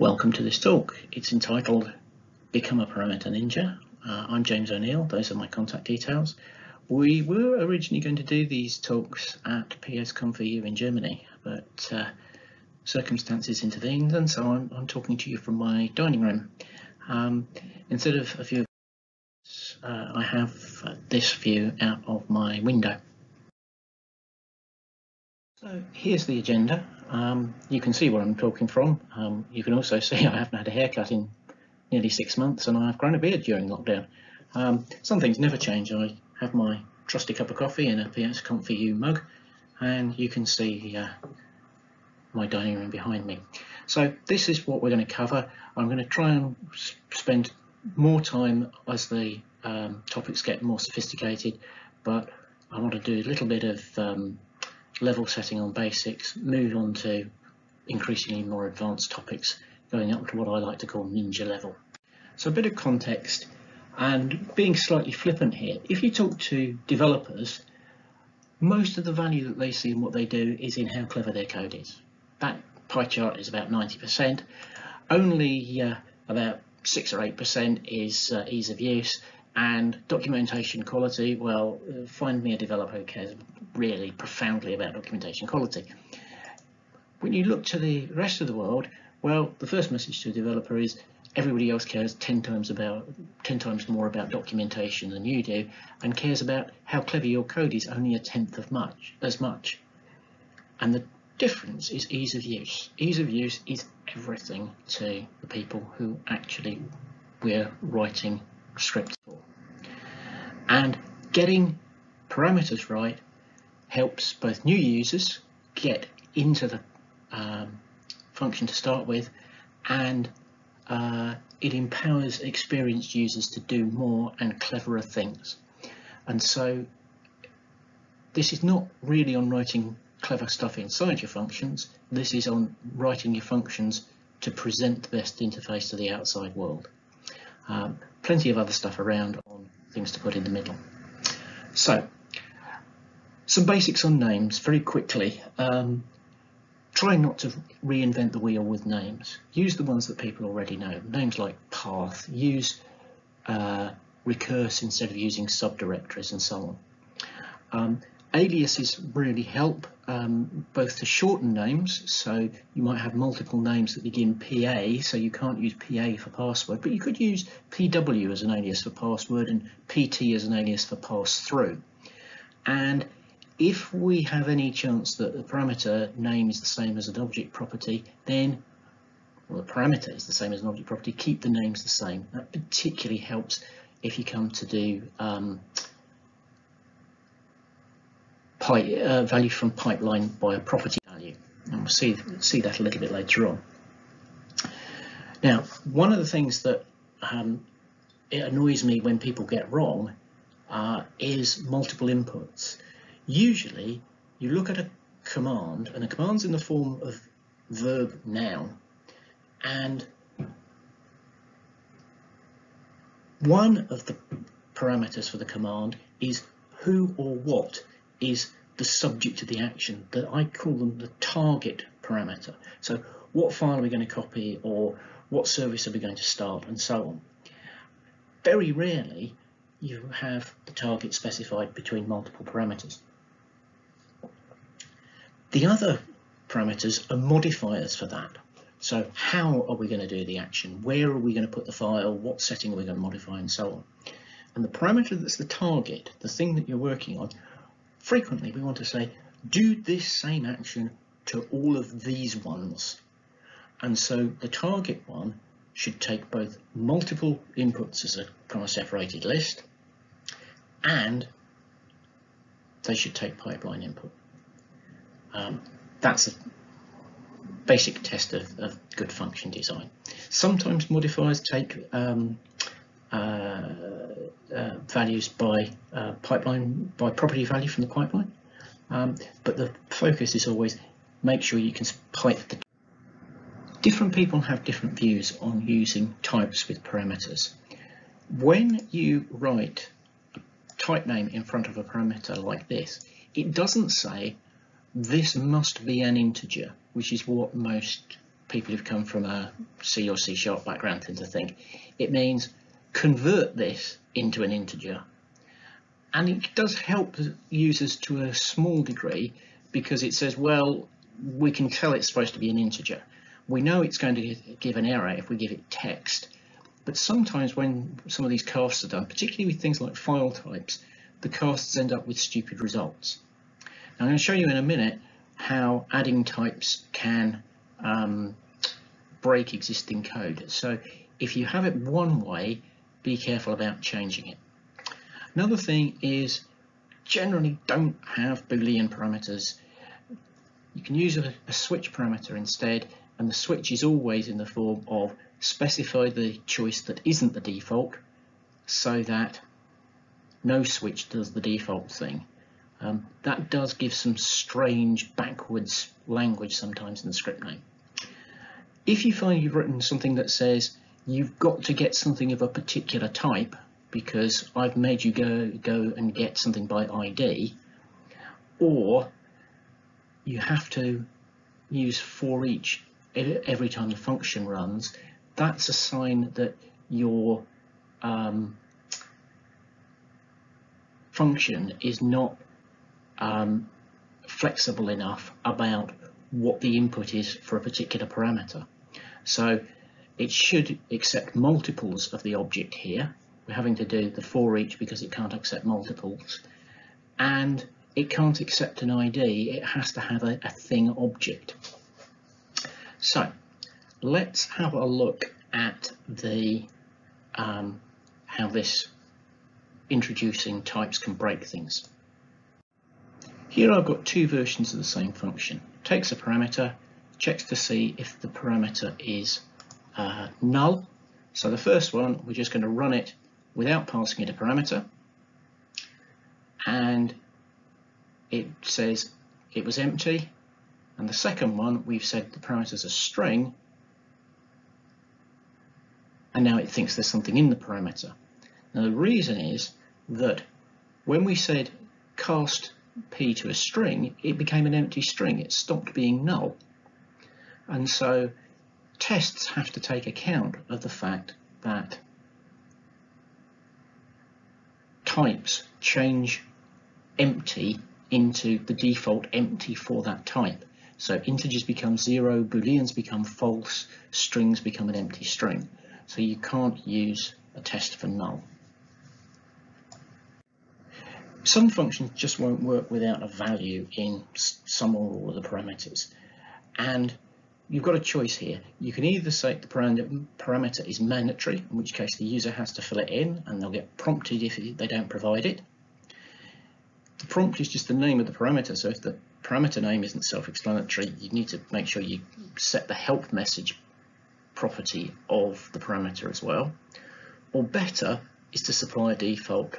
Welcome to this talk. It's entitled Become a Parameter Ninja. I'm James O'Neill. Those are my contact details. We were originally going to do these talks at PSConfEU in Germany, but circumstances intervened, and so I'm talking to you from my dining room. Instead of a view, I have this view out of my window. So here's the agenda. You can see where I'm talking from. You can also see I haven't had a haircut in nearly 6 months, and I've grown a beard during lockdown. Some things never change. I have my trusty cup of coffee in a PSConfEU mug, and you can see my dining room behind me. So this is what we're going to cover. I'm going to try and spend more time as the topics get more sophisticated, but I want to do a little bit of level setting on basics, move on to increasingly more advanced topics, going up to what I like to call ninja level. So a bit of context, and being slightly flippant here, if you talk to developers, most of the value that they see in what they do is in how clever their code is. That pie chart is about 90%. Only about 6 or 8% is ease of use. And documentation quality, well, find me a developer who cares really profoundly about documentation quality. When you look to the rest of the world, well, the first message to a developer is everybody else cares 10 times more about documentation than you do, and cares about how clever your code is only a tenth of as much. And the difference is ease of use. Ease of use is everything to the people who actually we're writing scripts for. And getting parameters right helps both new users get into the function to start with, and it empowers experienced users to do more and cleverer things. And so this is not really on writing clever stuff inside your functions. This is on writing your functions to present the best interface to the outside world. Plenty of other stuff around on things to put in the middle. So, some basics on names very quickly. Try not to reinvent the wheel with names. Use the ones that people already know. Names like path, use recurse instead of using subdirectories and so on. Aliases really help both to shorten names, so you might have multiple names that begin PA, so you can't use PA for password, but you could use PW as an alias for password and PT as an alias for pass through. And if we have any chance that the parameter name is the same as an object property, then, well, the parameter is the same as an object property, keep the names the same. That particularly helps if you come to do value from pipeline by a property value, and we'll see that a little bit later on. Now, one of the things that it annoys me when people get wrong is multiple inputs. Usually you look at a command, and a command's in the form of verb noun, and one of the parameters for the command is who or what is the subject of the action. That I call them the target parameter. So what file are we going to copy, or what service are we going to start, and so on. Very rarely you have the target specified between multiple parameters. The other parameters are modifiers for that. So how are we going to do the action? Where are we going to put the file? What setting are we going to modify, and so on. And the parameter that's the target, the thing that you're working on, frequently we want to say, do this same action to all of these ones. And so the target one should take both multiple inputs as a comma separated list, and they should take pipeline input. That's a basic test of good function design. Sometimes modifiers take values by pipeline, by property value from the pipeline, but the focus is always make sure you can pipe the. Different people have different views on using types with parameters. When you write a type name in front of a parameter like this, it doesn't say this must be an integer, which is what most people who've come from a C or C# background tend to think. It means convert this into an integer. And it does help users to a small degree because it says, well, we can tell it's supposed to be an integer. We know it's going to give an error if we give it text. But sometimes when some of these casts are done, particularly with things like file types, the casts end up with stupid results. Now, I'm going to show you in a minute how adding types can break existing code. So if you have it one way, be careful about changing it. Another thing is generally don't have Boolean parameters. You can use a switch parameter instead, and the switch is always in the form of specify the choice that isn't the default so that no switch does the default thing. That does give some strange backwards language sometimes in the script name. If you find you've written something that says you've got to get something of a particular type because I've made you go and get something by ID, or you have to use for each every time the function runs, that's a sign that your function is not flexible enough about what the input is for a particular parameter. So it should accept multiples of the object here. We're having to do the for each because it can't accept multiples, and it can't accept an ID. It has to have a thing object. So let's have a look at the how this introducing types can break things. Here I've got two versions of the same function. Takes a parameter, checks to see if the parameter is null. So the first one, we're just going to run it without passing it a parameter. And it says it was empty. And the second one, we've said the parameter's a string. And now it thinks there's something in the parameter. Now the reason is that when we said cast P to a string, it became an empty string. It stopped being null. And so tests have to take account of the fact that types change empty into the default empty for that type. So integers become 0, Booleans become false, strings become an empty string. So you can't use a test for null. Some functions just won't work without a value in some or all of the parameters. And you've got a choice here. You can either say the parameter is mandatory, in which case the user has to fill it in and they'll get prompted if they don't provide it. The prompt is just the name of the parameter. So if the parameter name isn't self-explanatory, you need to make sure you set the help message property of the parameter as well. Or better is to supply a default.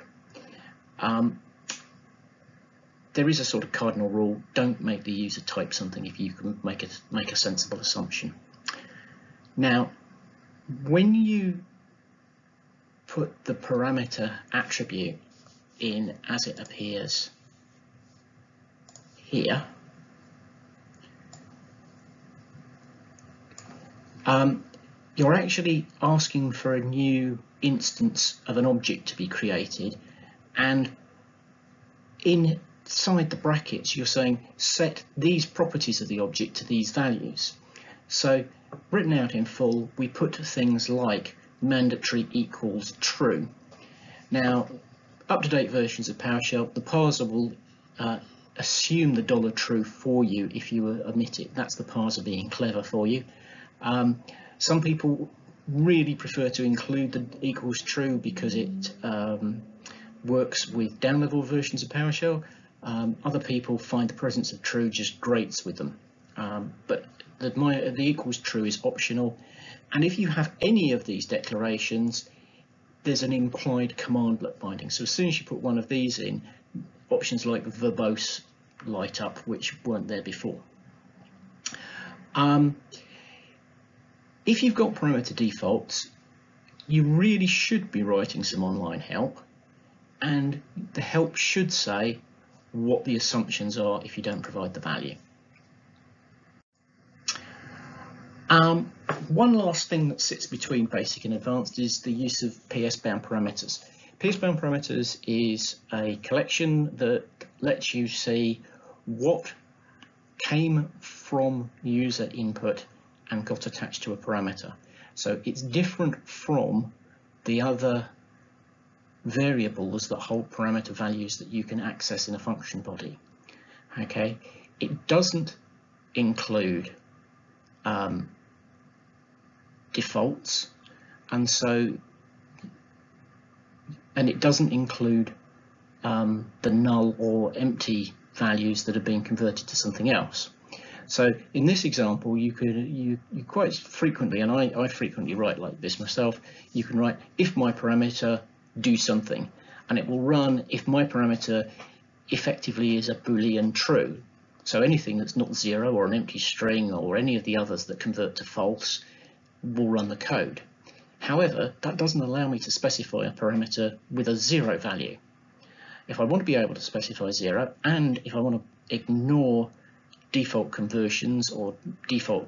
There is a sort of cardinal rule, don't make the user type something if you can make a sensible assumption. Now, when you put the parameter attribute in as it appears here, you're actually asking for a new instance of an object to be created, and inside the brackets you're saying set these properties of the object to these values. So written out in full, we put things like mandatory equals true. Now, up-to-date versions of PowerShell, the parser will assume the $true for you if you omit it. That's the parser being clever for you. Some people really prefer to include the equals true because it works with down-level versions of PowerShell. Other people find the presence of true just grates with them. But the equals true is optional. And if you have any of these declarations, there's an implied commandlet binding. So as soon as you put one of these in, options like verbose light up, which weren't there before. If you've got parameter defaults, you really should be writing some online help. And the help should say what the assumptions are if you don't provide the value. One last thing that sits between basic and advanced is the use of PS-bound parameters. PS-bound parameters is a collection that lets you see what came from user input and got attached to a parameter. So it's different from the other variables that hold parameter values that you can access in a function body. Okay, it doesn't include defaults, and it doesn't include the null or empty values that are being converted to something else. So in this example, you quite frequently, and I frequently write like this myself, you can write if my parameter do something, and it will run if my parameter effectively is a Boolean true. So anything that's not zero or an empty string or any of the others that convert to false will run the code. However, that doesn't allow me to specify a parameter with a zero value. If I want to be able to specify zero, and if I want to ignore default conversions or default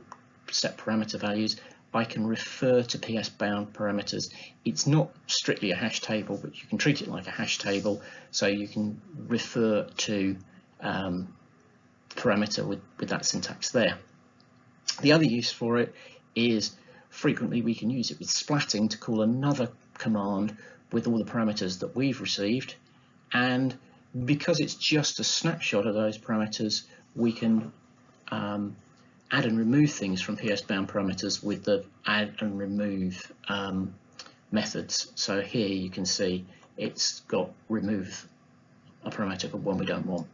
set parameter values, I can refer to PS-bound parameters. It's not strictly a hash table, but you can treat it like a hash table, so you can refer to parameter with that syntax there. The other use for it is frequently we can use it with splatting to call another command with all the parameters that we've received, and because it's just a snapshot of those parameters, we can add and remove things from PS-bound parameters with the add and remove methods. So here you can see it's got remove a parameter, but one we don't want.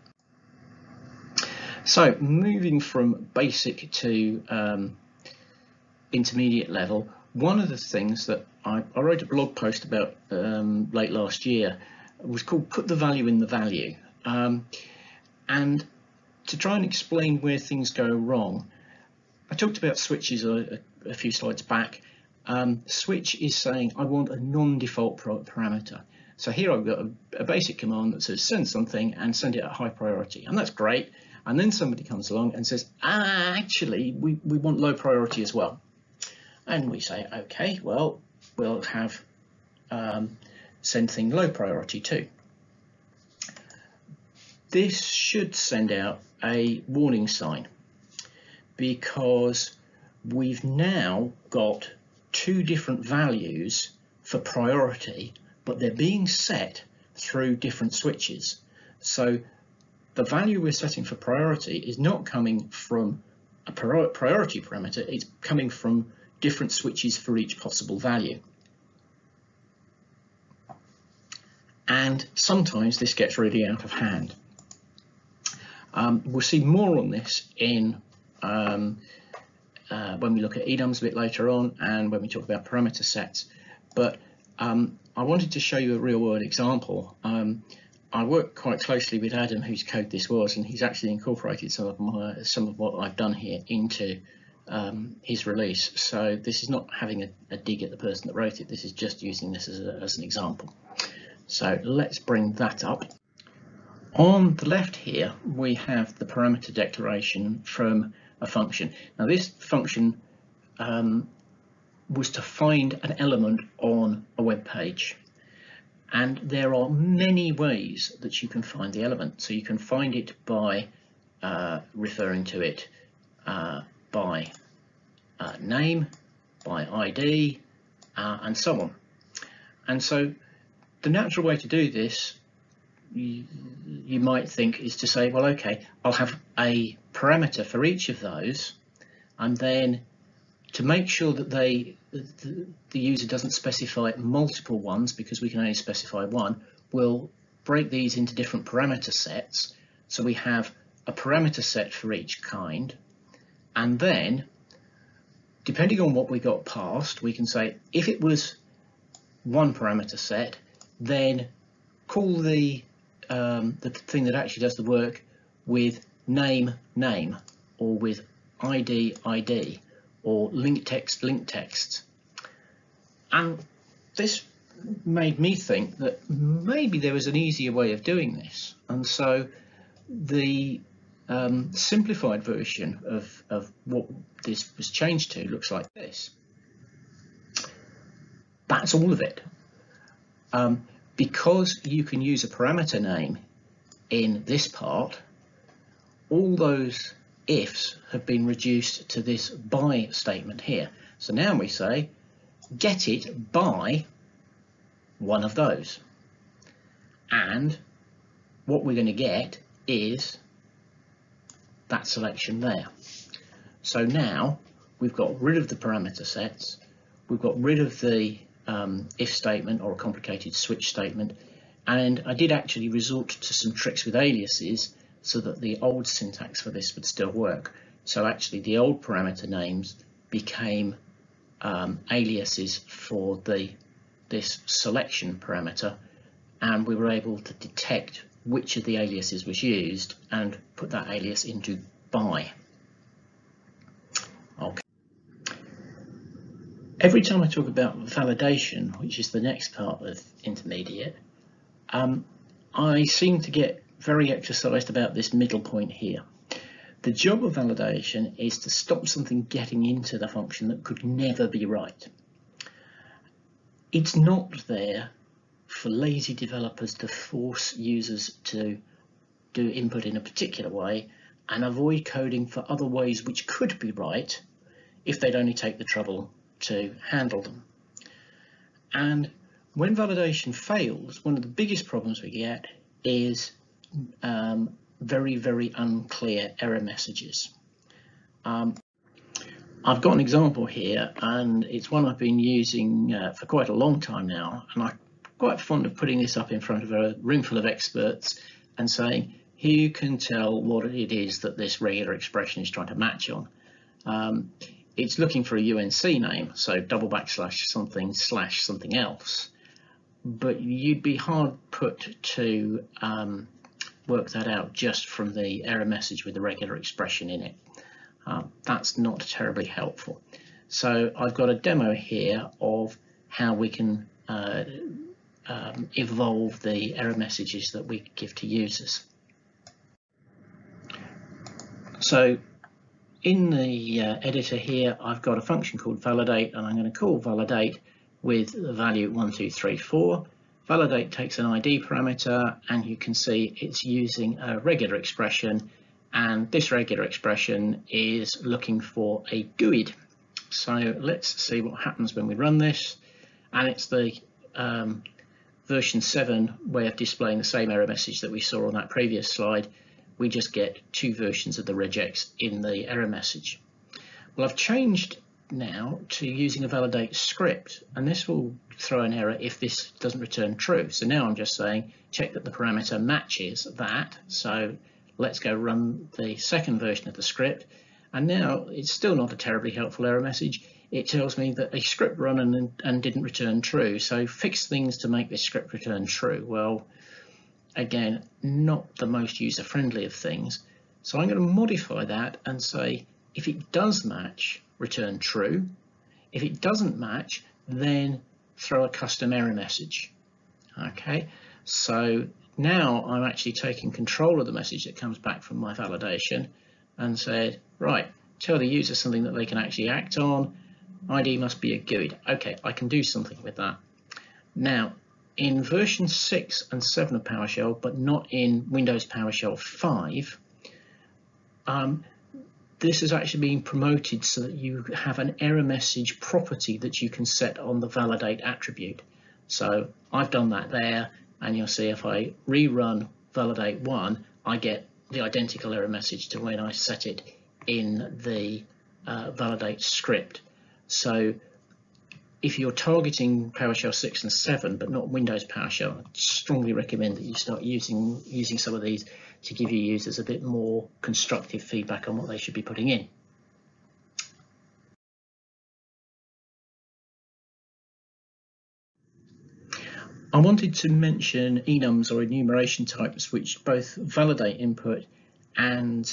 So moving from basic to intermediate level, one of the things that I wrote a blog post about late last year was called Put the Value in the Value, and to try and explain where things go wrong, I talked about switches a few slides back. Switch is saying I want a non-default parameter, so here I've got a basic command that says send something and send it at high priority, and that's great, and then somebody comes along and says actually we want low priority as well. And we say, okay, well, we'll have send thing low priority too. This should send out a warning sign because we've now got two different values for priority, but they're being set through different switches. So the value we're setting for priority is not coming from a priority parameter, it's coming from different switches for each possible value. And sometimes this gets really out of hand. We'll see more on this in when we look at EDUMs a bit later on and when we talk about parameter sets. But I wanted to show you a real world example. I work quite closely with Adam, whose code this was, and he's actually incorporated some of what I've done here into his release. So this is not having a dig at the person that wrote it, this is just using this as an example. So let's bring that up. On the left here we have the parameter declaration from a function. Now this function was to find an element on a web page, and there are many ways that you can find the element. So you can find it by referring to it by name, by ID, and so on. And so the natural way to do this, you might think, is to say, well, okay, I'll have a parameter for each of those, and then to make sure that the user doesn't specify multiple ones, because we can only specify one, we'll break these into different parameter sets. So we have a parameter set for each kind. And then, depending on what we got passed, we can say if it was one parameter set, then call the thing that actually does the work with name, name, or with ID, ID, or link text, link text. And this made me think that maybe there was an easier way of doing this. And so the simplified version of what this was changed to looks like this. That's all of it. Because you can use a parameter name in this part, all those ifs have been reduced to this by statement here. So now we say, get it by one of those. And what we're going to get is that selection there. So now we've got rid of the parameter sets, we've got rid of the if statement or a complicated switch statement, and I did actually resort to some tricks with aliases so that the old syntax for this would still work. So actually the old parameter names became aliases for this selection parameter, and we were able to detect which of the aliases was used and put that alias into by. Okay. Every time I talk about validation, which is the next part of intermediate, I seem to get very exercised about this middle point here. The job of validation is to stop something getting into the function that could never be right. It's not there for lazy developers to force users to do input in a particular way and avoid coding for other ways which could be right if they'd only take the trouble to handle them. And when validation fails, one of the biggest problems we get is very, very unclear error messages. I've got an example here, and it's one I've been using for quite a long time now, and I'm quite fond of putting this up in front of a room full of experts and saying, here you can tell what it is that this regular expression is trying to match on. It's looking for a UNC name, so double backslash something slash something else, but you'd be hard put to work that out just from the error message with the regular expression in it. That's not terribly helpful. So I've got a demo here of how we can evolve the error messages that we give to users. So in the editor here, I've got a function called validate, and I'm going to call validate with the value 1234. Validate takes an ID parameter, and you can see it's using a regular expression, and this regular expression is looking for a GUID. So let's see what happens when we run this, and it's the version 7 way of displaying the same error message that we saw on that previous slide. We just get two versions of the regex in the error message. Well, I've changed now to using a validate script, and this will throw an error if this doesn't return true. So now I'm just saying check that the parameter matches that. So let's go run the second version of the script, and now it's still not a terribly helpful error message. It tells me that a script run and didn't return true, so fix things to make this script return true. Well, again, not the most user-friendly of things. So I'm going to modify that and say, if it does match, return true. If it doesn't match, then throw a custom error message. Okay, so now I'm actually taking control of the message that comes back from my validation and said, right, tell the user something that they can actually act on. ID must be a GUID. Okay, I can do something with that. Now, in version 6 and 7 of PowerShell, but not in Windows PowerShell 5, this is actually being promoted so that you have an error message property that you can set on the validate attribute. So I've done that there, and you'll see if I rerun validate 1, I get the identical error message to when I set it in the validate script. So if you're targeting PowerShell 6 and 7, but not Windows PowerShell, I strongly recommend that you start using some of these to give your users a bit more constructive feedback on what they should be putting in. I wanted to mention enums or enumeration types, which both validate input and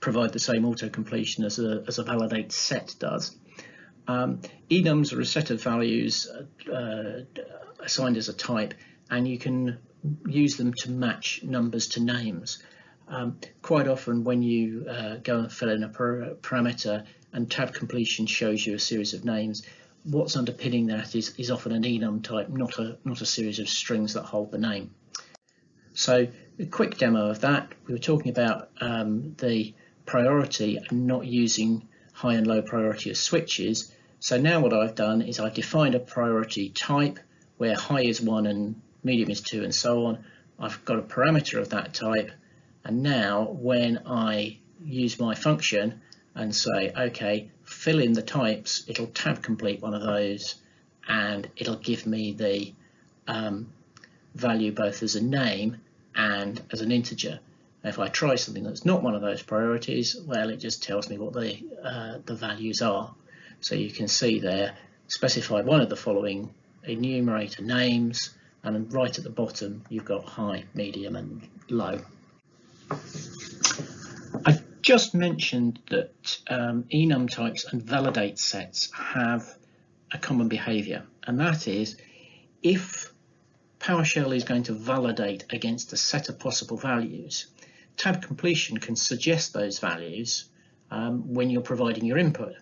provide the same auto-completion as a validate set does. Enums are a set of values assigned as a type, and you can use them to match numbers to names. Quite often when you go and fill in a parameter and tab completion shows you a series of names, what's underpinning that is often an enum type, not a series of strings that hold the name. So a quick demo of that. We were talking about the priority and not using high and low priority as switches. So now what I've done is I've defined a priority type where high is 1 and medium is 2 and so on. I've got a parameter of that type, and now when I use my function and say, okay, fill in the types, it'll tab complete one of those and it'll give me the value both as a name and as an integer. If I try something that's not one of those priorities, well, it just tells me what the values are. So you can see there, specify one of the following enumerator names, and right at the bottom you've got high, medium and low. I just mentioned that enum types and validate sets have a common behaviour, and that is if PowerShell is going to validate against a set of possible values, tab completion can suggest those values when you're providing your input.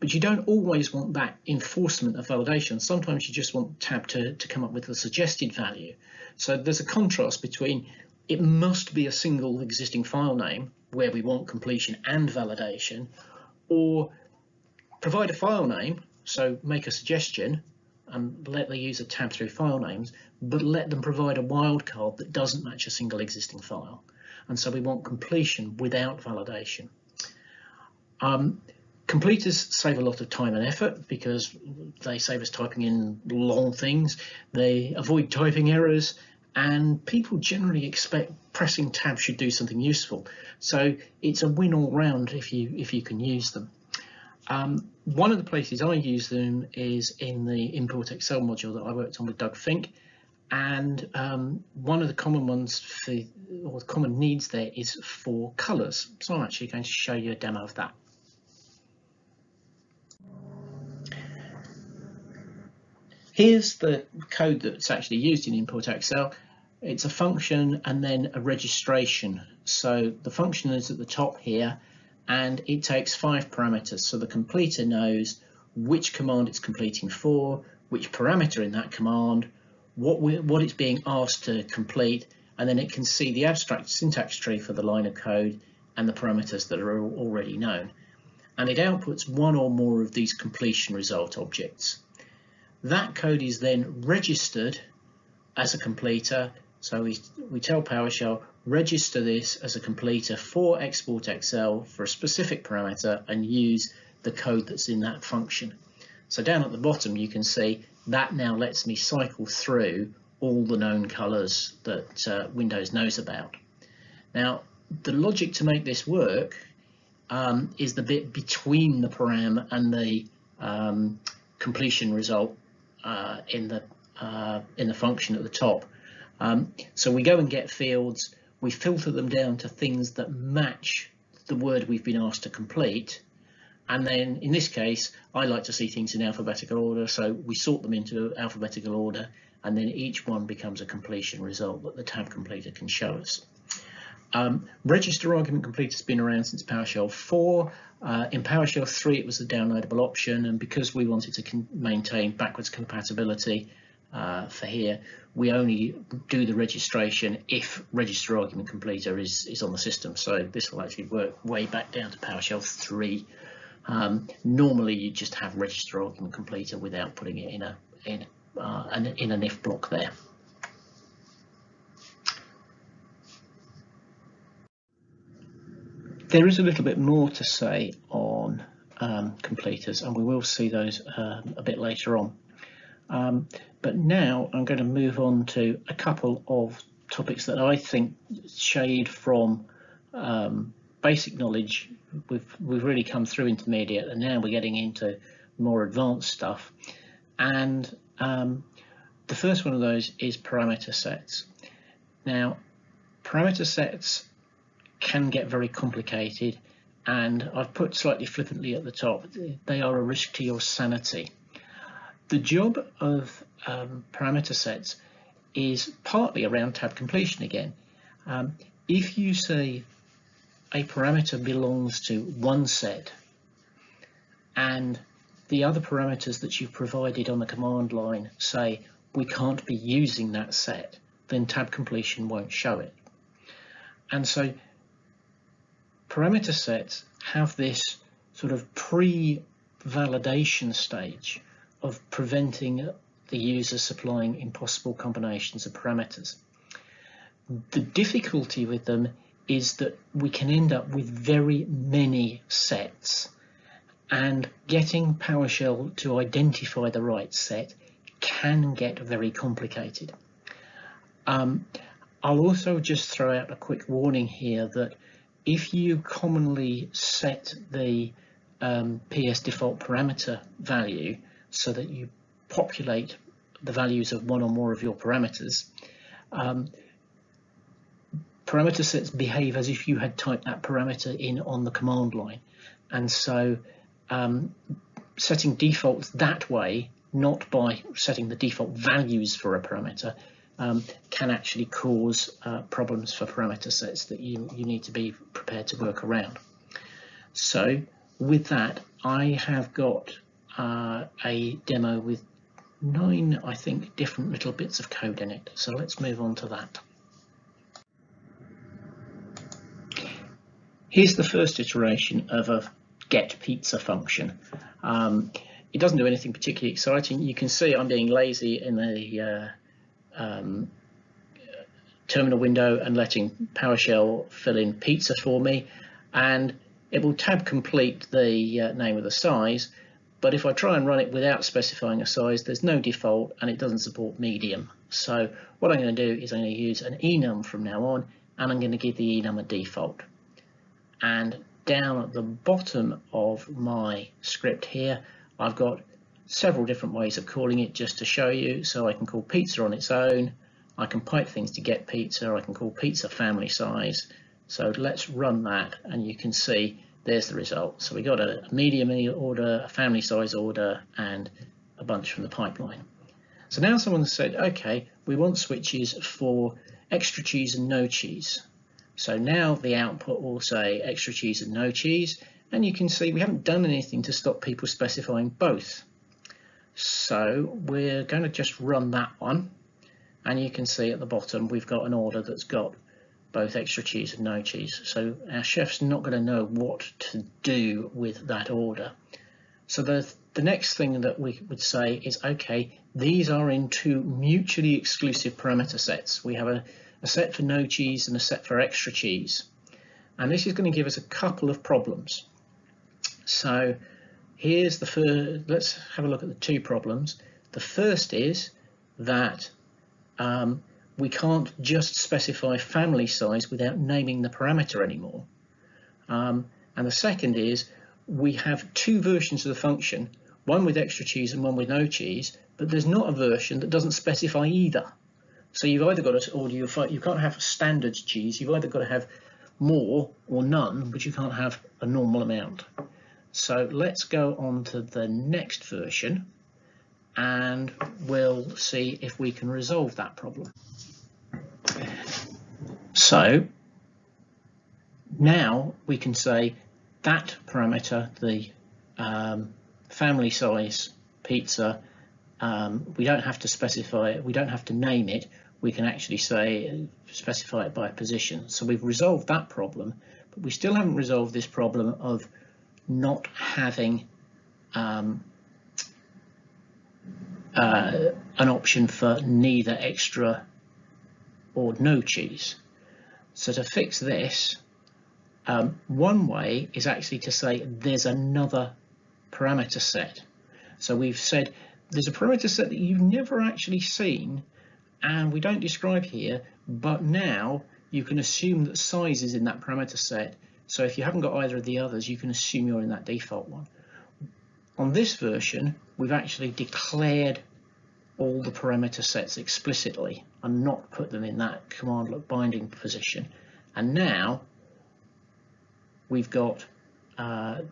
But you don't always want that enforcement of validation. Sometimes you just want tab to come up with a suggested value. So there's a contrast between it must be a single existing file name where we want completion and validation, or provide a file name, so make a suggestion and let the user tab through file names, but let them provide a wildcard that doesn't match a single existing file. And so we want completion without validation. Completers save a lot of time and effort because they save us typing in long things, they avoid typing errors, and people generally expect pressing tab should do something useful. So it's a win all round if you can use them. One of the places I use them is in the Import Excel module that I worked on with Doug Fink, and one of the common ones for, or the common needs there, is for colours. So I'm actually going to show you a demo of that. Here's the code that's actually used in Import Excel. It's a function and then a registration. So the function is at the top here, and it takes 5 parameters. So the completer knows which command it's completing for, which parameter in that command, what it's being asked to complete, and then it can see the abstract syntax tree for the line of code and the parameters that are already known. And it outputs one or more of these completion result objects. That code is then registered as a completer. So we tell PowerShell, register this as a completer for Export Excel for a specific parameter and use the code that's in that function. So down at the bottom, you can see that now lets me cycle through all the known colors that Windows knows about. Now, the logic to make this work is the bit between the param and the completion result in the function at the top. So we go and get fields, we filter them down to things that match the word we've been asked to complete. And then in this case, I like to see things in alphabetical order. So we sort them into alphabetical order, and then each one becomes a completion result that the tab completer can show us. Register argument completer has been around since PowerShell 4. In PowerShell 3, it was a downloadable option. And because we wanted to maintain backwards compatibility, for here, we only do the registration if register argument completer is on the system. So this will actually work way back down to PowerShell 3. Normally, you just have register argument completer without putting it in an if block there. There is a little bit more to say on completers, and we will see those a bit later on. But now I'm going to move on to a couple of topics that I think shade from basic knowledge. We've really come through intermediate, and now we're getting into more advanced stuff. And the first one of those is parameter sets. Now, parameter sets can get very complicated, and I've put slightly flippantly at the top, they are a risk to your sanity. The job of parameter sets is partly around tab completion again. if you say a parameter belongs to one set and the other parameters that you've provided on the command line say we can't be using that set, then tab completion won't show it. And so parameter sets have this sort of pre-validation stage of preventing the user supplying impossible combinations of parameters. The difficulty with them is that we can end up with very many sets, and getting PowerShell to identify the right set can get very complicated. I'll also just throw out a quick warning here that if you commonly set the PS default parameter value so that you populate the values of one or more of your parameters, parameter sets behave as if you had typed that parameter in on the command line. And so setting defaults that way, not by setting the default values for a parameter, can actually cause problems for parameter sets that you need to be prepared to work around. So with that, I have got a demo with 9, I think, different little bits of code in it. So let's move on to that. Here's the first iteration of a get pizza function. It doesn't do anything particularly exciting. You can see I'm being lazy in the terminal window and letting PowerShell fill in pizza for me, and it will tab complete the name of the size. But if I try and run it without specifying a size, there's no default and it doesn't support medium. So what I'm going to do is I'm going to use an enum from now on, and I'm going to give the enum a default. And down at the bottom of my script here, I've got several different ways of calling it just to show you. So I can call pizza on its own, I can pipe things to get pizza, I can call pizza family size. So let's run that and you can see there's the result. So we got a medium order, a family size order, and a bunch from the pipeline. So now someone said, okay, we want switches for extra cheese and no cheese. So now the output will say extra cheese and no cheese, and you can see we haven't done anything to stop people specifying both. So we're going to just run that one, and you can see at the bottom we've got an order that's got both extra cheese and no cheese. So our chef's not going to know what to do with that order. So the next thing that we would say is, okay, these are in two mutually exclusive parameter sets. We have a set for no cheese and a set for extra cheese. And this is going to give us a couple of problems. So here's the first, let's have a look at the two problems. The first is that we can't just specify family size without naming the parameter anymore. And the second is we have two versions of the function, one with extra cheese and one with no cheese, but there's not a version that doesn't specify either. So you've either got to order your, you can't have standard cheese, you've either got to have more or none, but you can't have a normal amount. So let's go on to the next version and we'll see if we can resolve that problem. So now we can say that parameter, the family size pizza, we don't have to specify it, we don't have to name it, we can actually say specify it by position. So we've resolved that problem, but we still haven't resolved this problem of not having an option for neither extra or no cheese. So to fix this, one way is actually to say there's another parameter set. So we've said there's a parameter set that you've never actually seen and we don't describe here, but now you can assume that size is in that parameter set. So if you haven't got either of the others, you can assume you're in that default one. On this version, we've actually declared all the parameter sets explicitly and not put them in that command look binding position. And now we've got the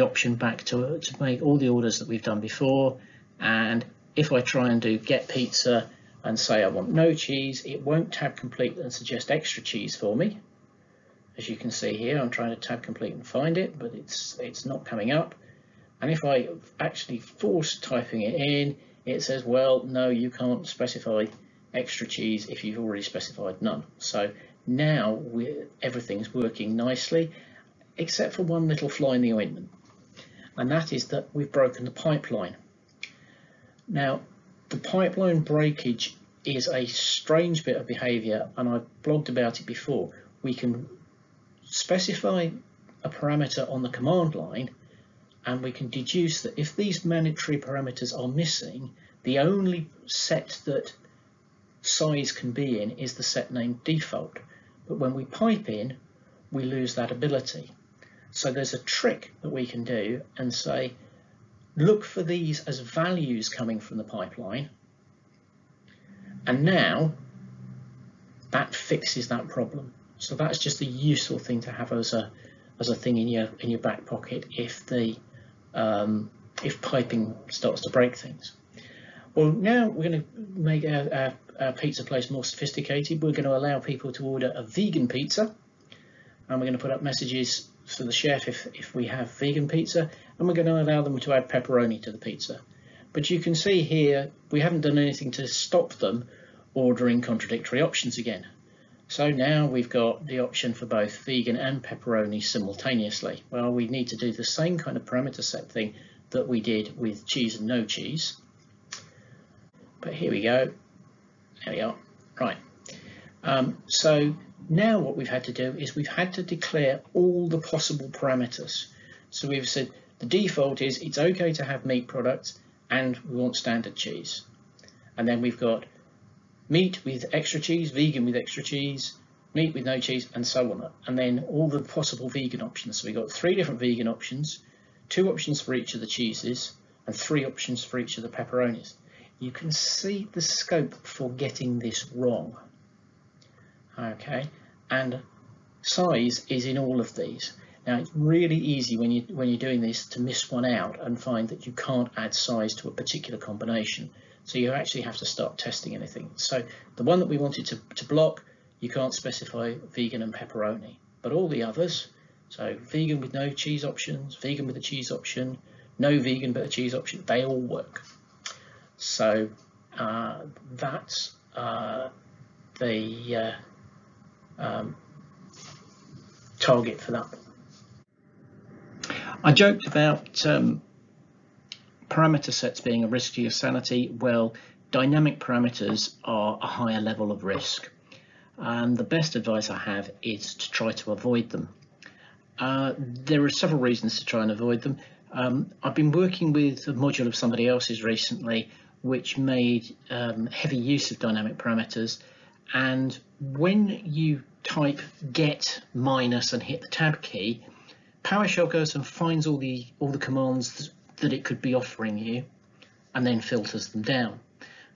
option back to make all the orders that we've done before. And if I try and do get pizza, and say I want no cheese, it won't tab complete and suggest extra cheese for me. As you can see here, I'm trying to tab complete and find it, but it's not coming up. And if I actually force typing it in, it says, well, no, you can't specify extra cheese if you've already specified none. So now everything's working nicely, except for one little fly in the ointment. And that is that we've broken the pipeline. Now, the pipeline breakage is a strange bit of behavior, and I've blogged about it before. We can specify a parameter on the command line, and we can deduce that if these mandatory parameters are missing, the only set that size can be in is the set name default. But when we pipe in, we lose that ability. So there's a trick that we can do and say, look for these as values coming from the pipeline. And now that fixes that problem. So that's just a useful thing to have as a thing in your back pocket if the if piping starts to break things. Well, now we're going to make our pizza place more sophisticated. We're going to allow people to order a vegan pizza, and we're going to put up messages to the chef if we have vegan pizza, and we're going to allow them to add pepperoni to the pizza. But you can see here we haven't done anything to stop them ordering contradictory options again. So now we've got the option for both vegan and pepperoni simultaneously. Well, we need to do the same kind of parameter set thing that we did with cheese and no cheese. But here we go. There we are. Right. So now what we've had to do is we've had to declare all the possible parameters. So we've said the default is it's okay to have meat products and we want standard cheese. And then we've got meat with extra cheese, vegan with extra cheese, meat with no cheese, and so on. And then all the possible vegan options. So we've got 3 different vegan options, 2 options for each of the cheeses, and 3 options for each of the pepperonis. You can see the scope for getting this wrong. Okay, and size is in all of these. Now it's really easy when you're doing this to miss one out and find that you can't add size to a particular combination. So you actually have to start testing anything. So the one that we wanted to block, you can't specify vegan and pepperoni, but all the others, so vegan with no cheese options, vegan with a cheese option, no vegan but a cheese option, they all work. So that's the target for that. I joked about parameter sets being a risk to your sanity. Well, dynamic parameters are a higher level of risk, and the best advice I have is to try to avoid them. There are several reasons to try and avoid them. I've been working with a module of somebody else's recently which made heavy use of dynamic parameters, and when you type get minus and hit the tab key, PowerShell goes and finds all the commands that it could be offering you and then filters them down.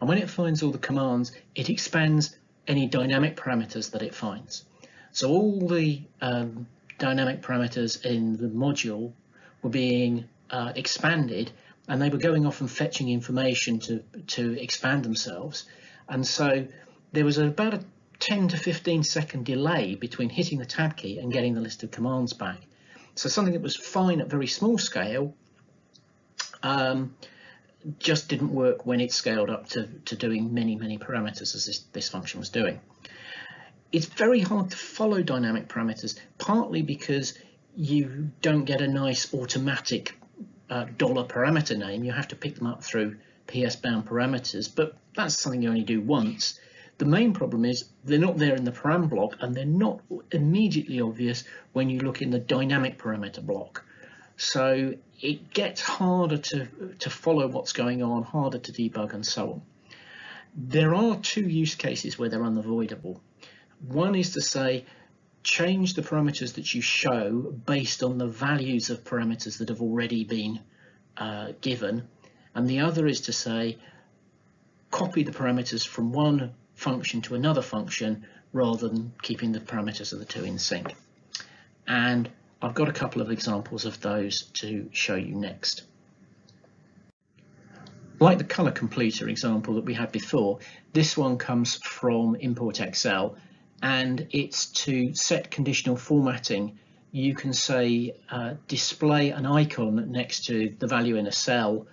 And when it finds all the commands, it expands any dynamic parameters that it finds. So all the dynamic parameters in the module were being expanded, and they were going off and fetching information to expand themselves. And so there was about a 10 to 15 second delay between hitting the tab key and getting the list of commands back. So something that was fine at very small scale just didn't work when it scaled up to doing many parameters, as this function was doing. It's very hard to follow dynamic parameters, partly because you don't get a nice automatic dollar parameter name. You have to pick them up through PS bound parameters, but that's something you only do once. The main problem is they're not there in the param block, and they're not immediately obvious when you look in the dynamic parameter block. So it gets harder to follow what's going on, harder to debug, and so on. There are 2 use cases where they're unavoidable. One is to say, change the parameters that you show based on the values of parameters that have already been given. And the other is to say, copy the parameters from one function to another function rather than keeping the parameters of the 2 in sync. And I've got a couple of examples of those to show you next. Like the color completer example that we had before, this one comes from Import Excel, and it's to set conditional formatting. You can say display an icon next to the value in a cell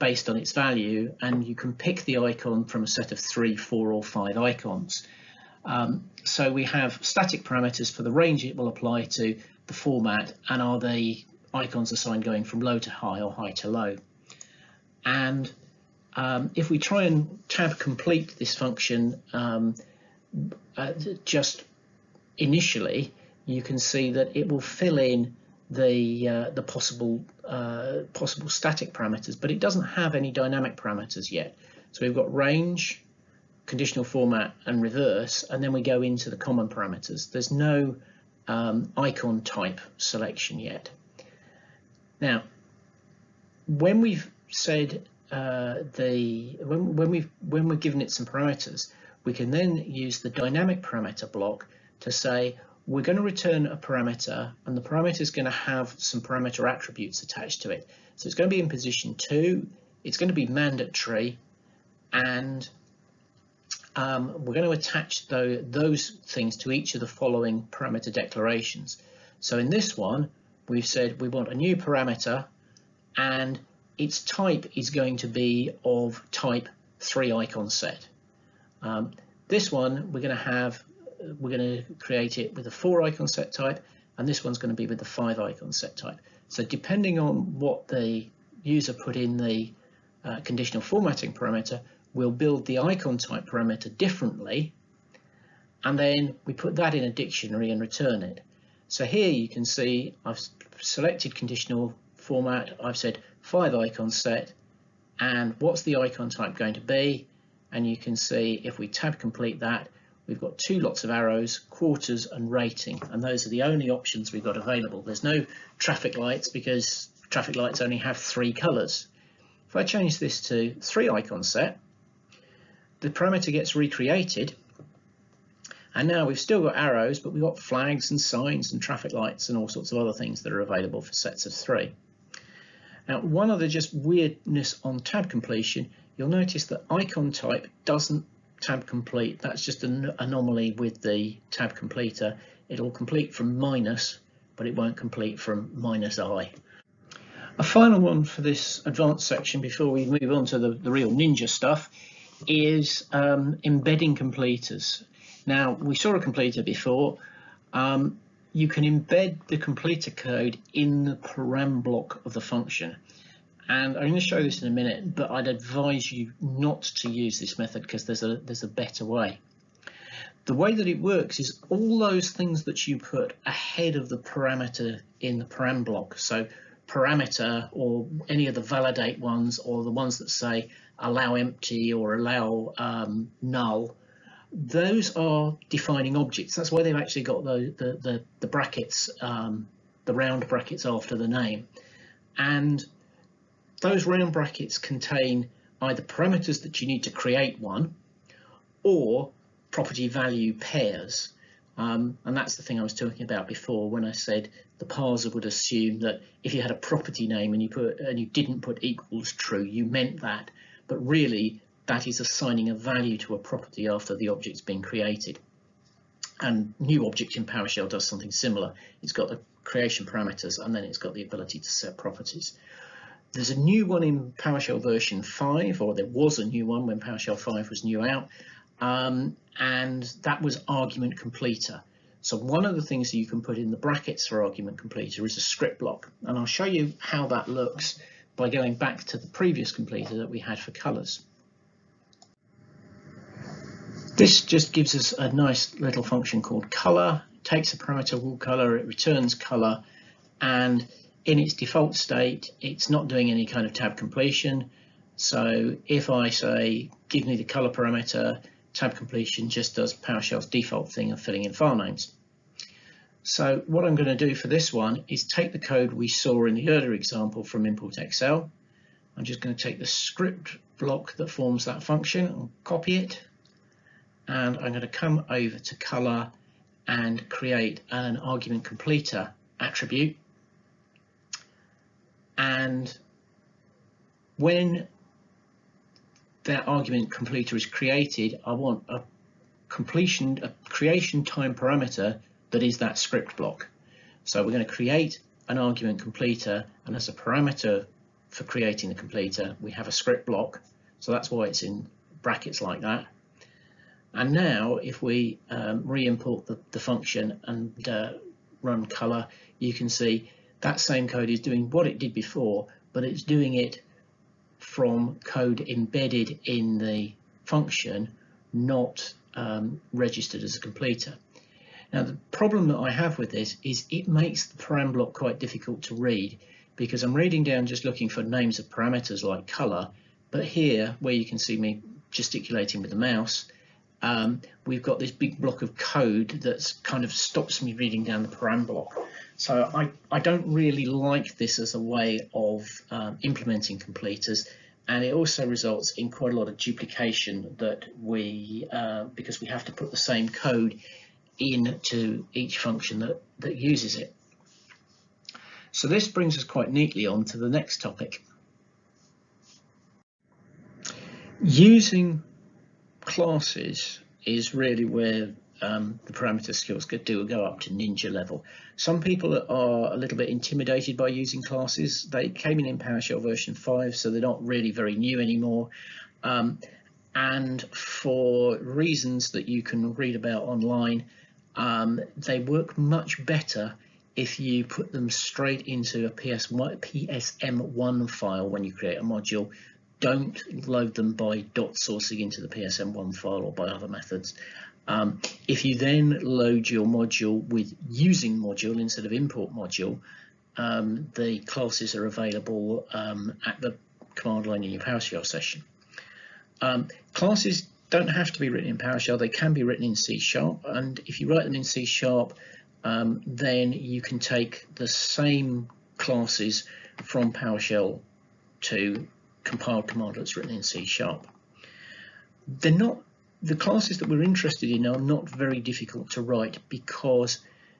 based on its value, and you can pick the icon from a set of 3, 4 or 5 icons. So we have static parameters for the range it will apply to, the format, and are the icons assigned going from low to high or high to low. And if we try and tab complete this function just initially, you can see that it will fill in the possible static parameters, but it doesn't have any dynamic parameters yet. So we've got range, conditional format and reverse, and then we go into the common parameters. There's no icon type selection yet. Now, when we've said when we're given it some parameters, we can then use the dynamic parameter block to say we're going to return a parameter, and the parameter is going to have some parameter attributes attached to it. So it's going to be in position 2. It's going to be mandatory, and we're going to attach those things to each of the following parameter declarations. So in this one, we've said we want a new parameter, and its type is going to be of type 3 icon set. This one we're going to create it with a 4 icon set type, and this one's going to be with the 5 icon set type. So depending on what the user put in the conditional formatting parameter, we'll build the icon type parameter differently, and then we put that in a dictionary and return it. So here you can see I've selected conditional format, I've said 5 icon set, and what's the icon type going to be? And you can see if we tab complete that, we've got 2 lots of arrows, quarters and rating, and those are the only options we've got available. There's no traffic lights because traffic lights only have 3 colors. If I change this to 3 icon set, the parameter gets recreated, and now we've still got arrows, but we've got flags and signs and traffic lights and all sorts of other things that are available for sets of 3. Now, one other just weirdness on tab completion, you'll notice that icon type doesn't tab complete. That's just an anomaly with the tab completer. It'll complete from minus, but it won't complete from minus I. A final one for this advanced section before we move on to the real ninja stuff is embedding completers. Now, we saw a completer before. You can embed the completer code in the param block of the function, and I'm going to show this in a minute, but I'd advise you not to use this method because there's a better way. The way that it works is all those things that you put ahead of the parameter in the param block, so parameter or any of the validate ones or the ones that say allow empty or allow null, those are defining objects. That's why they've actually got the brackets, the round brackets after the name, and those round brackets contain either parameters that you need to create one or property value pairs, and that's the thing I was talking about before when I said the parser would assume that if you had a property name and you didn't put equals true, you meant that, but really that is assigning a value to a property after the object's been created. And new object in PowerShell does something similar. It's got the creation parameters, and then it's got the ability to set properties. There's a new one in PowerShell version 5, or there was a new one when PowerShell 5 was new out, and that was argument completer. So one of the things that you can put in the brackets for argument completer is a script block, and I'll show you how that looks by going back to the previous completer that we had for colors. This just gives us a nice little function called color. It takes a parameter called color, it returns color, and in its default state, it's not doing any kind of tab completion. So if I say, give me the color parameter, tab completion just does PowerShell's default thing of filling in file names. So what I'm going to do for this one is take the code we saw in the earlier example from Import Excel. I'm just going to take the script block that forms that function and copy it. And I'm going to come over to color and create an argument completer attribute. And when that argument completer is created, I want a creation time parameter that is that script block. So we're going to create an argument completer, and as a parameter for creating the completer, we have a script block. So that's why it's in brackets like that. And now if we re-import the function and run color, you can see that same code is doing what it did before, but it's doing it from code embedded in the function, not registered as a completer. Now the problem that I have with this is it makes the param block quite difficult to read, because I'm reading down just looking for names of parameters like color, but here where you can see me gesticulating with the mouse, we've got this big block of code that's kind of stops me reading down the param block. So I don't really like this as a way of implementing completers, and it also results in quite a lot of duplication that we, because we have to put the same code into each function that uses it. So this brings us quite neatly on to the next topic. Using classes is really where the parameter skills do go up to ninja level. Some people are a little bit intimidated by using classes. They came in PowerShell version 5, so they're not really very new anymore. And for reasons that you can read about online, they work much better if you put them straight into a PSM1 file when you create a module. Don't load them by dot sourcing into the PSM1 file or by other methods. If you then load your module with using module instead of import module, the classes are available at the command line in your PowerShell session. Classes don't have to be written in PowerShell, they can be written in C#, and if you write them in C#, then you can take the same classes from PowerShell to compiled commandlets written in C#. The classes that we're interested in are not very difficult to write because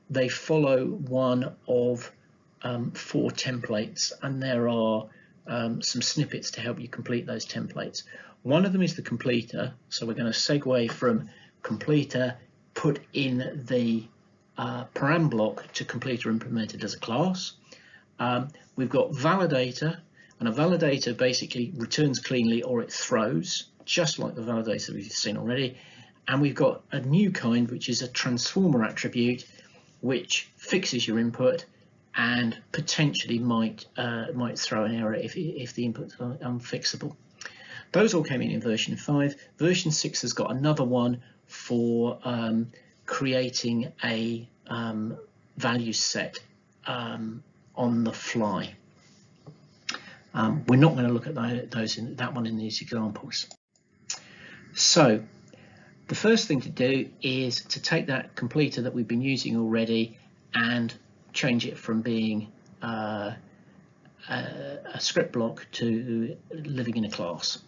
they follow one of 4 templates, and there are some snippets to help you complete those templates. One of them is the completer, so we're going to segue from completer put in the param block to completer implemented as a class. We've got validator, and a validator basically returns cleanly or it throws, just like the validator we've seen already. And we've got a new kind, which is a transformer attribute, which fixes your input and potentially might throw an error if the inputs are unfixable. Those all came in version 5. Version 6 has got another one for creating a value set on the fly. We're not going to look at those in that one in these examples. So the first thing to do is to take that completer that we've been using already and change it from being a script block to living in a class.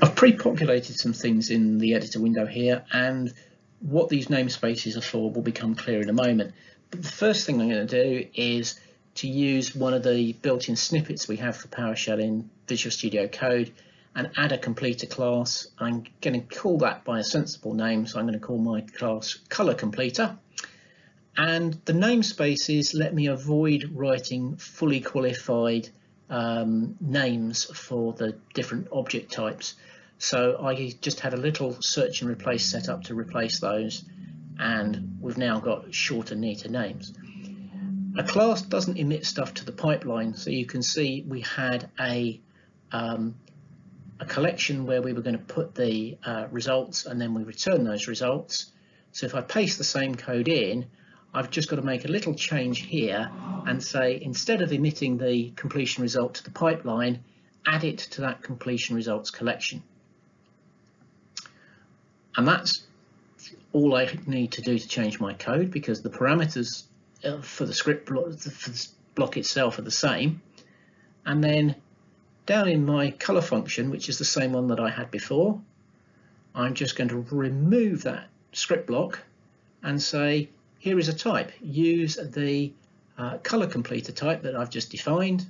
I've pre-populated some things in the editor window here, and what these namespaces are for will become clear in a moment. But the first thing I'm going to do is to use one of the built-in snippets we have for PowerShell in Visual Studio Code and add a completer class. I'm going to call that by a sensible name, so I'm going to call my class Color Completer. And the namespaces let me avoid writing fully qualified names for the different object types. So I just had a little search and replace set up to replace those, and we've now got shorter, neater names. A class doesn't emit stuff to the pipeline, so you can see we had a collection where we were going to put the results, and then we return those results. So if I paste the same code in, I've just got to make a little change here and say, instead of emitting the completion result to the pipeline, add it to that completion results collection. And that's all I need to do to change my code, because the parameters for the script block itself are the same. And then down in my color function, which is the same one that I had before, I'm just going to remove that script block and say, here is a type, use the color completer type that I've just defined,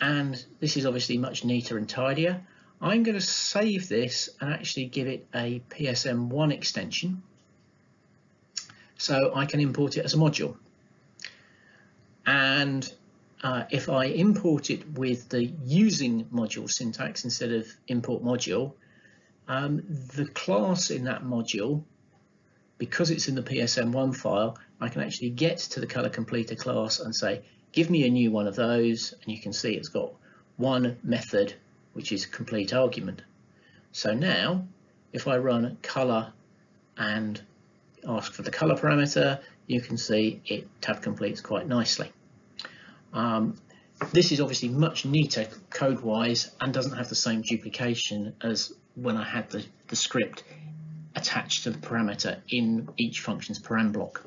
and this is obviously much neater and tidier. I'm going to save this and actually give it a PSM1 extension so I can import it as a module. And if I import it with the using module syntax instead of import module, the class in that module, because it's in the PSM1 file, I can actually get to the ColorCompleter class and say, give me a new one of those, and you can see it's got one method, which is complete argument. So now, if I run color and ask for the color parameter, you can see it tab completes quite nicely. This is obviously much neater code-wise and doesn't have the same duplication as when I had the script attached to the parameter in each function's param block.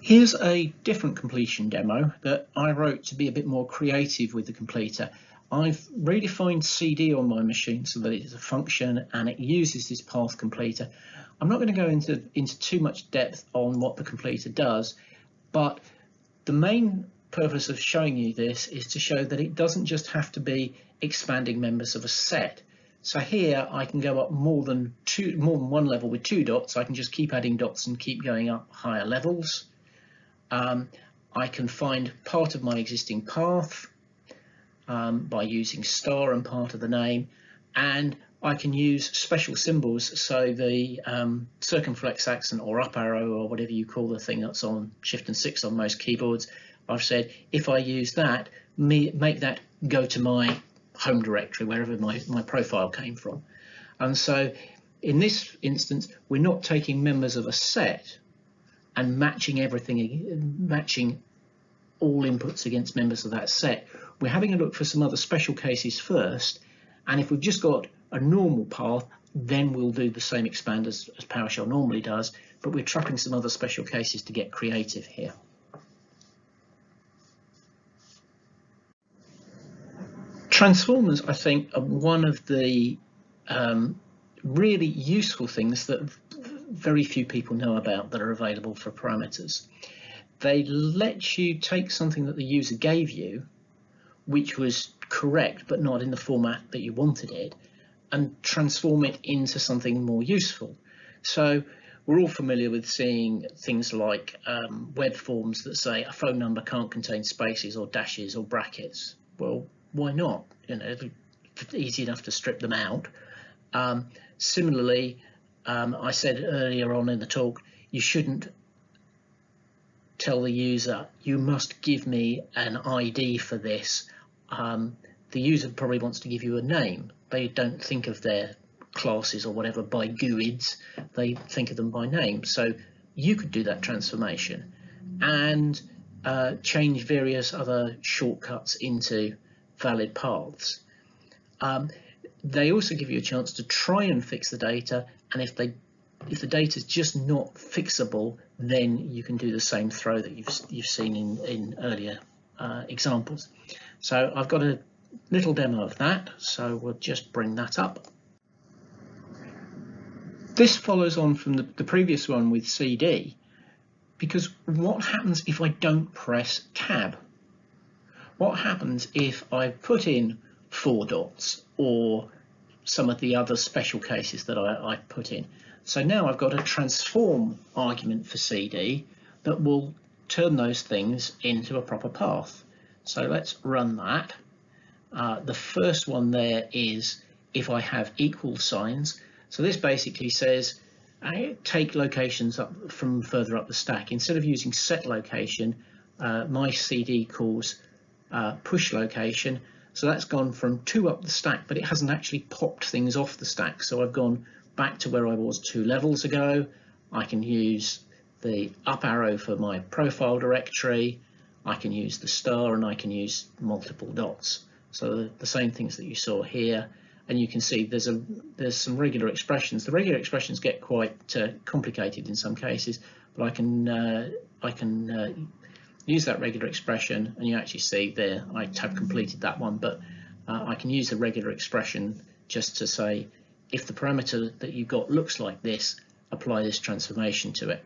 Here's a different completion demo that I wrote to be a bit more creative with the completer. I've redefined CD on my machine so that it is a function and it uses this path completer. I'm not going to go into too much depth on what the completer does, but the main purpose of showing you this is to show that it doesn't just have to be expanding members of a set. So here I can go up more than one level with two dots. I can just keep adding dots and keep going up higher levels. I can find part of my existing path by using star and part of the name, and I can use special symbols, so the circumflex accent or up arrow or whatever you call the thing that's on shift and six on most keyboards. I've said if I use that, make that go to my home directory, wherever my profile came from. And so in this instance, we're not taking members of a set and matching everything, matching all inputs against members of that set. We're having a look for some other special cases first, and if we've just got a normal path, then we'll do the same expand as PowerShell normally does, but we're trapping some other special cases to get creative here. Transformers, I think, are one of the really useful things that very few people know about that are available for parameters. They let you take something that the user gave you, which was correct but not in the format that you wanted it, and transform it into something more useful. So we're all familiar with seeing things like web forms that say a phone number can't contain spaces or dashes or brackets. Well, why not? You know, it's easy enough to strip them out. Similarly, I said earlier on in the talk, you shouldn't tell the user, you must give me an ID for this. The user probably wants to give you a name. They don't think of their classes or whatever by GUIDs, they think of them by name. So you could do that transformation and change various other shortcuts into valid paths. They also give you a chance to try and fix the data, and if the data is just not fixable, then you can do the same throw that you've seen in earlier examples. So I've got a little demo of that, so we'll just bring that up. This follows on from the previous one with CD, because what happens if I don't press tab? What happens if I put in four dots or some of the other special cases that I put in? So now I've got a transform argument for CD that will turn those things into a proper path. So let's run that. The first one there is if I have equal signs. So this basically says I take locations up from further up the stack. Instead of using set location, my CD calls push location. So that's gone from two up the stack, but it hasn't actually popped things off the stack. So I've gone back to where I was two levels ago. I can use the up arrow for my profile directory. I can use the star, and I can use multiple dots. So the same things that you saw here, and you can see there's some regular expressions. The regular expressions get quite complicated in some cases, but I can use that regular expression, and you actually see there I tab completed that one, but I can use the regular expression just to say, if the parameter that you've got looks like this, apply this transformation to it.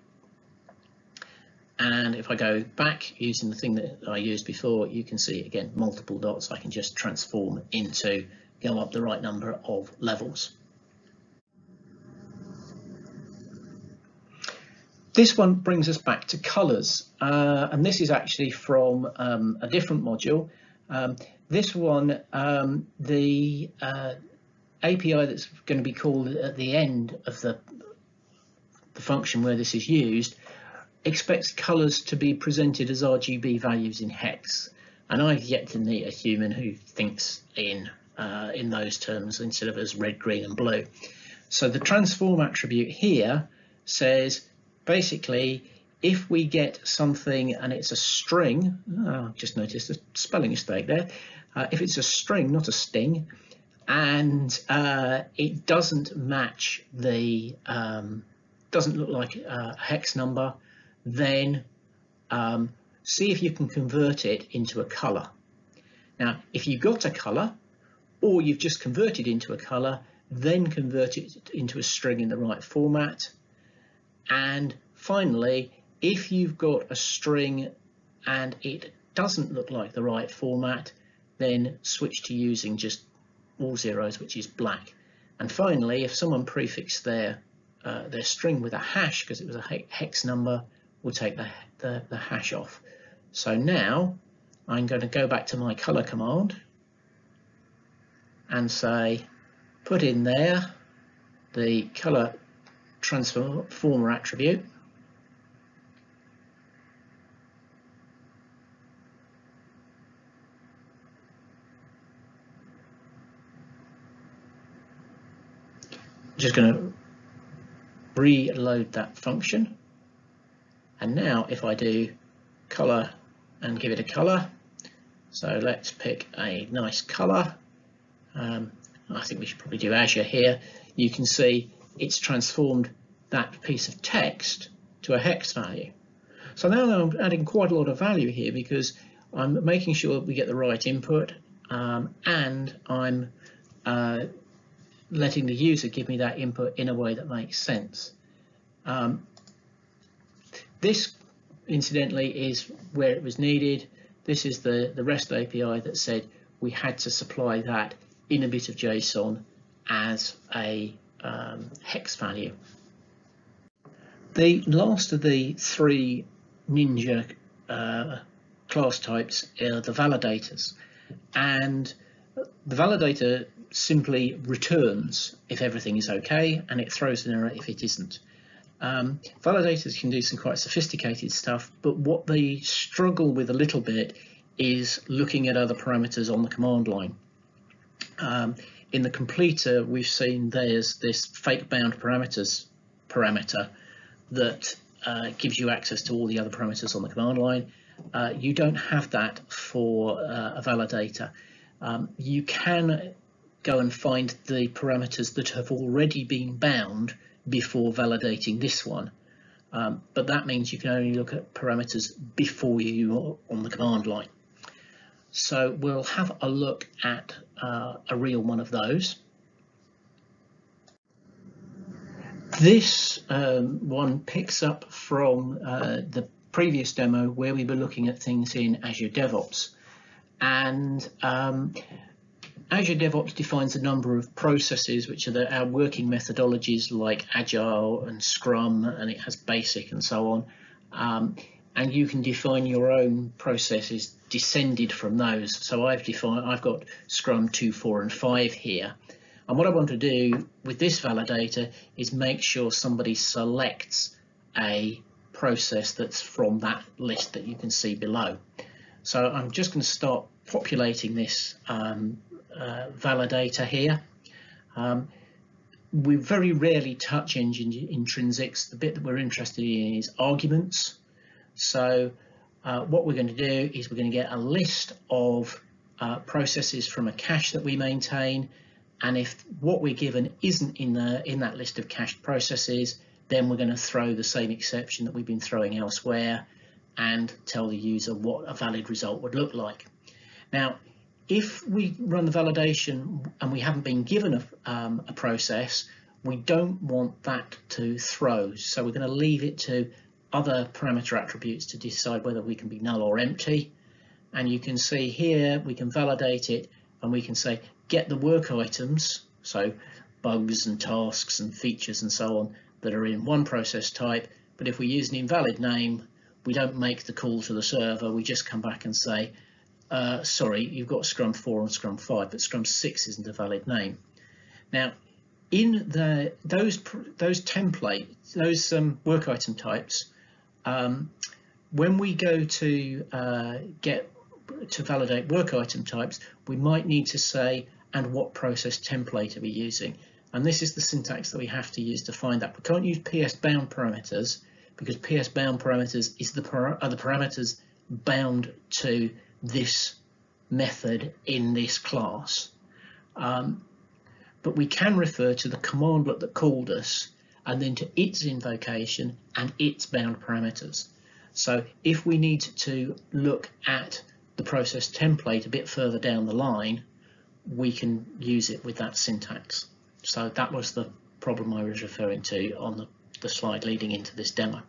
And if I go back using the thing that I used before, you can see again multiple dots. I can just transform into go up the right number of levels. This one brings us back to colours, and this is actually from a different module. This one, the API that's going to be called at the end of the function where this is used, expects colours to be presented as RGB values in hex. And I've yet to meet a human who thinks in those terms instead of as red, green and blue. So the transform attribute here says, basically, if we get something and it's a string, I just noticed a spelling mistake there. If it's a string, not a sting, and it doesn't match the, doesn't look like a hex number, then see if you can convert it into a color. Now, if you got a color or you've just converted into a color, then convert it into a string in the right format. And finally, if you've got a string and it doesn't look like the right format, then switch to using just all zeros, which is black. And finally, if someone prefixed their string with a hash because it was a hex number, we'll take the hash off. So now I'm going to go back to my color command and say put in there the color transformer attribute, just going to reload that function. And now if I do color and give it a color, so let's pick a nice color, I think we should probably do Azure here. You can see it's transformed that piece of text to a hex value. So now I'm adding quite a lot of value here because I'm making sure that we get the right input, and I'm letting the user give me that input in a way that makes sense. This incidentally is where it was needed. This is the REST API that said we had to supply that in a bit of JSON as a hex value. The last of the three ninja class types are the validators, and the validator simply returns if everything is okay, and it throws an error if it isn't. Validators can do some quite sophisticated stuff, but what they struggle with a little bit is looking at other parameters on the command line. In the completer, we've seen there's this fake bound parameters parameter that gives you access to all the other parameters on the command line. You don't have that for a validator. You can go and find the parameters that have already been bound before validating this one. But that means you can only look at parameters before you are on the command line. So we'll have a look at a real one of those. This one picks up from the previous demo where we were looking at things in Azure DevOps. And Azure DevOps defines a number of processes, which are our working methodologies like Agile and Scrum, and it has Basic and so on. And you can define your own processes descended from those. So I've got Scrum 2, 4 and 5 here. And what I want to do with this validator is make sure somebody selects a process that's from that list that you can see below. So I'm just going to start populating this validator here. We very rarely touch intrinsics. The bit that we're interested in is arguments. So what we're going to do is we're going to get a list of processes from a cache that we maintain, and if what we're given isn't in that list of cached processes, then we're going to throw the same exception that we've been throwing elsewhere and tell the user what a valid result would look like. Now, if we run the validation and we haven't been given a process, we don't want that to throw, so we're going to leave it to other parameter attributes to decide whether we can be null or empty. And you can see here we can validate it, and we can say get the work items, so bugs and tasks and features and so on that are in one process type. But if we use an invalid name, we don't make the call to the server. We just come back and say, sorry, you've got Scrum 4 and Scrum 5, but Scrum 6 isn't a valid name. Now, in the, those work item types, when we go to validate work item types, we might need to say, and what process template are we using? And this is the syntax that we have to use to find that. We can't use PS-bound parameters, because PS-bound parameters is the are the parameters bound to this method in this class. But we can refer to the commandlet that called us, and then to its invocation and its bound parameters. So if we need to look at the process template a bit further down the line, we can use it with that syntax. So that was the problem I was referring to on the slide leading into this demo.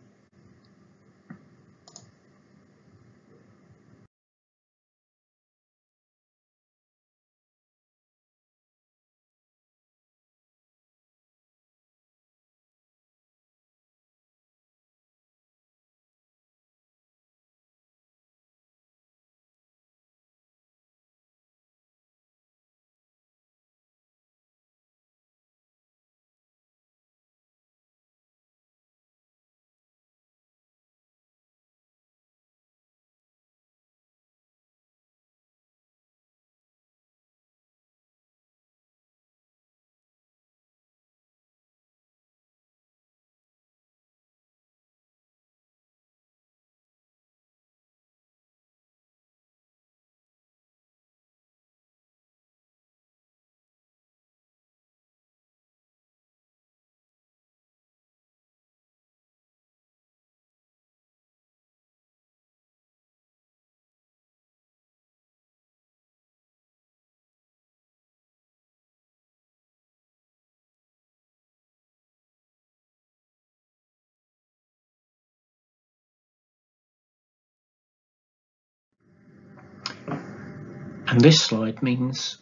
And this slide means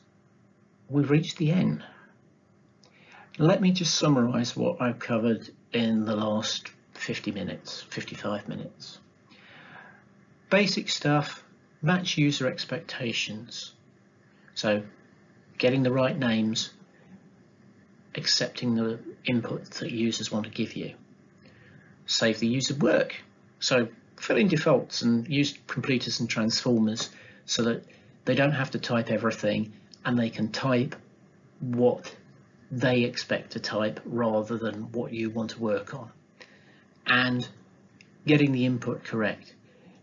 we've reached the end. Let me just summarise what I've covered in the last 50 minutes, 55 minutes. Basic stuff, match user expectations. So getting the right names, accepting the input that users want to give you. Save the user work. So fill in defaults and use completers and transformers so that they don't have to type everything, and they can type what they expect to type rather than what you want to work on. And getting the input correct.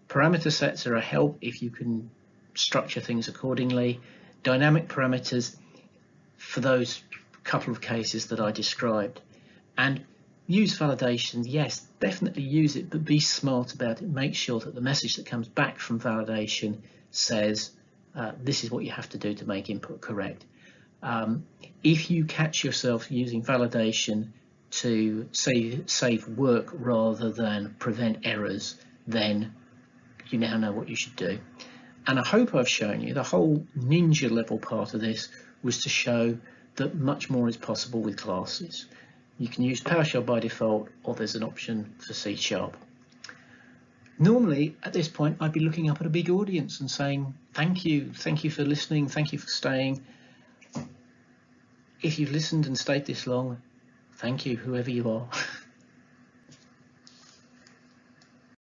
Parameter sets are a help if you can structure things accordingly. Dynamic parameters for those couple of cases that I described. And use validation, yes, definitely use it, but be smart about it. Make sure that the message that comes back from validation says, this is what you have to do to make input correct. If you catch yourself using validation to save work rather than prevent errors, then you now know what you should do. And I hope I've shown you the whole ninja level part of this was to show that much more is possible with classes. You can use PowerShell by default, or there's an option for C#. Normally, at this point, I'd be looking up at a big audience and saying, thank you for listening, thank you for staying. If you've listened and stayed this long, thank you, whoever you are.